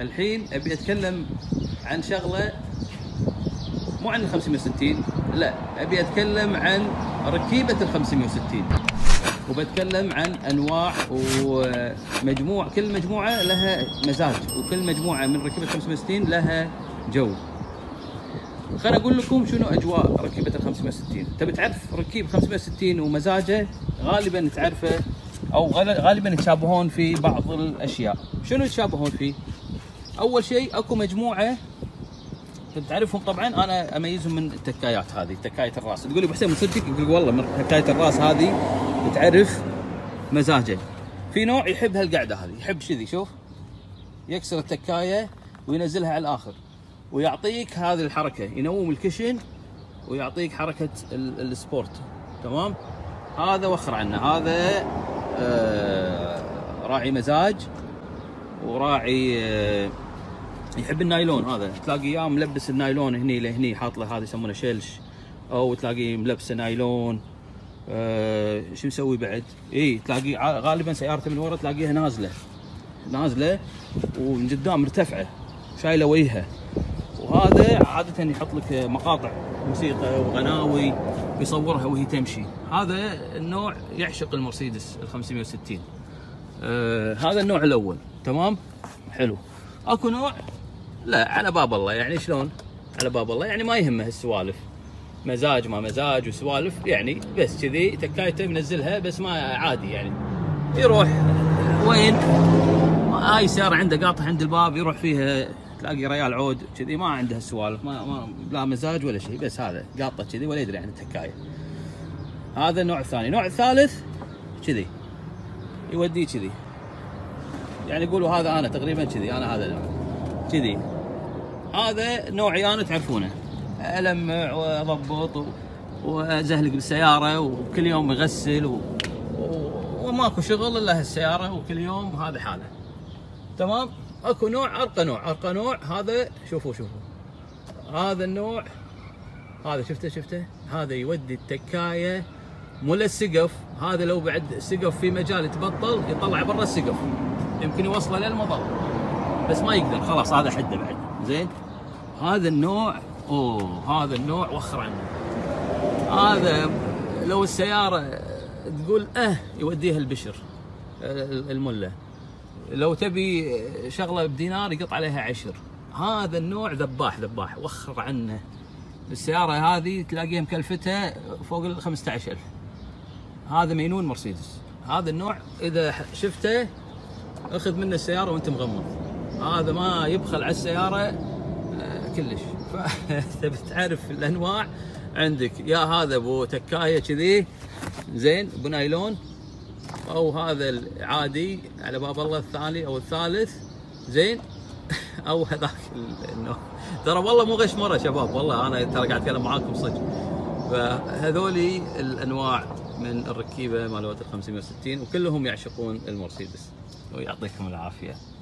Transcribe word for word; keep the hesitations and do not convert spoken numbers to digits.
الحين ابي اتكلم عن شغله، مو عن ال خمسمية وستين، لا، ابي اتكلم عن ركيبه ال خمسمية وستين، وبتكلم عن انواع ومجموع، كل مجموعه لها مزاج، وكل مجموعه من ركيبه خمسمية وستين لها جو. خليني اقول لكم شنو اجواء ركيبه ال خمسمية وستين. تبي تعرف ركيب خمسمية وستين ومزاجه، غالبا تعرفه او غالبا يتشابهون في بعض الاشياء. شنو يتشابهون فيه؟ اول شيء اكو مجموعه تعرفهم، طبعا انا اميزهم من التكايات هذه، تكايه الراس. تقول لي ابو حسين من صدقك؟ يقول والله من تكايه الراس هذه تعرف مزاجه. في نوع يحب هالقعده هذه، يحب كذي، شوف يكسر التكايه وينزلها على الاخر، ويعطيك هذه الحركه، ينوم الكشن ويعطيك حركه السبورت، تمام؟ هذا وخر عنه، هذا آه راعي مزاج، وراعي آه يحب النايلون. هذا تلاقي يا ملبس النايلون هني لهني، حاط له هذا يسمونه شلش، او تلاقيه ملبس نايلون. آه شو مسوي بعد؟ اي تلاقيه غالبا سيارته من ورا تلاقيها نازله نازله، ومن قدام مرتفعه شايله وجهها. وهذا عاده يحط لك مقاطع موسيقى وغناوي يصورها وهي تمشي. هذا النوع يعشق المرسيدس ال خمسمية وستين. آه هذا النوع الاول، تمام؟ حلو. اكو نوع لا، على باب الله. يعني شلون على باب الله؟ يعني ما يهمه السوالف، مزاج ما مزاج وسوالف، يعني بس كذي تكايته منزلها، بس ما عادي يعني يروح وين هاي سياره عنده قاطعه عند الباب يروح فيها، تلاقي ريال عود كذي، ما عنده السوالف، ما, ما لا مزاج ولا شيء، بس هذا قاطه كذي ولا يدري عن التكايه. هذا النوع الثاني. النوع الثالث كذي يوديه كذي، يعني يقولوا هذا انا تقريبا كذي، انا هذا كذي. هذا نوعي انا تعرفونه، المع واضبط وازهلق بالسياره، وكل يوم يغسل و... و... وماكو شغل الا هالسياره، وكل يوم هذا حاله، تمام؟ اكو نوع ارقى نوع، ارقى نوع هذا. شوفوا شوفوا هذا النوع، هذا شفته شفته، هذا يودي التكايه مول السقف. هذا لو بعد سقف في مجال يتبطل يطلع برا السقف، يمكن يوصله للمظله، بس ما يقدر، خلاص هذا حده بعد. زين، هذا النوع اوه هذا النوع وخر عنه. هذا لو السياره تقول اه يوديها البشر المله، لو تبي شغله بدينار يقط عليها عشر. هذا النوع ذباح ذباح، وخر عنه. السياره هذه تلاقيها مكلفتها فوق ال خمسة عشر ألف. هذا مينون مرسيدس. هذا النوع اذا شفته اخذ منه السياره وانت مغمض، هذا ما يبخل على السياره كلش. فتبي تعرف الانواع عندك، يا هذا بو تكايه كذي زين بنايلون، او هذا العادي على باب الله الثاني او الثالث، زين، او هذاك النوع. ترى والله مو غش مره شباب، والله انا ترى قاعد اتكلم معاكم صدق. فهذولي الانواع من الركيبه مالوت ال خمسمية وستين، وكلهم يعشقون المرسيدس، ويعطيكم العافيه.